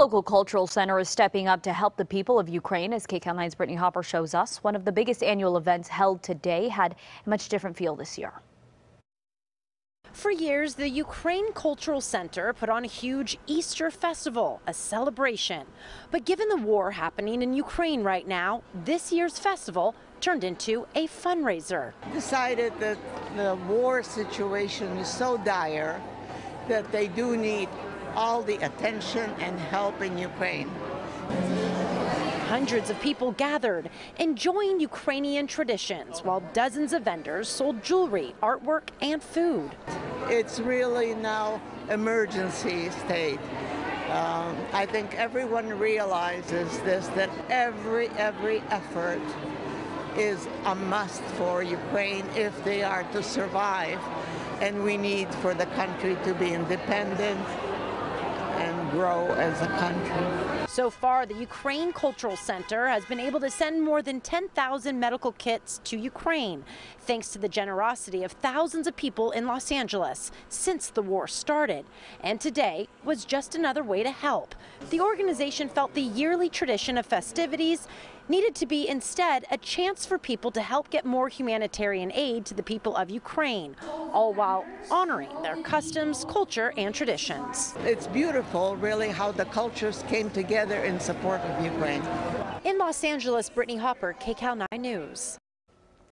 local cultural center is stepping up to help the people of Ukraine, as KCAL 9's Brittany Hopper shows us. One of the biggest annual events held today had a much different feel this year. For years, the Ukraine Cultural Center put on a huge Easter festival, a celebration. But given the war happening in Ukraine right now, this year's festival turned into a fundraiser. Decided that the war situation is so dire that they do need all the attention and help in Ukraine. Hundreds of people gathered, enjoying Ukrainian traditions, while dozens of vendors sold jewelry, artwork, and food. It's really now emergency state. I think everyone realizes this, that every effort is a must for Ukraine if they are to survive. And we need for the country to be independent and grow as a country. So far, the Ukraine Cultural Center has been able to send more than 10,000 medical kits to Ukraine, thanks to the generosity of thousands of people in Los Angeles since the war started. And today was just another way to help. The organization felt the yearly tradition of festivities needed to be instead a chance for people to help get more humanitarian aid to the people of Ukraine, all while honoring their customs, culture, and traditions. It's beautiful, really, how the cultures came together in support of Ukraine. In Los Angeles, Brittany Hopper, KCAL 9 News.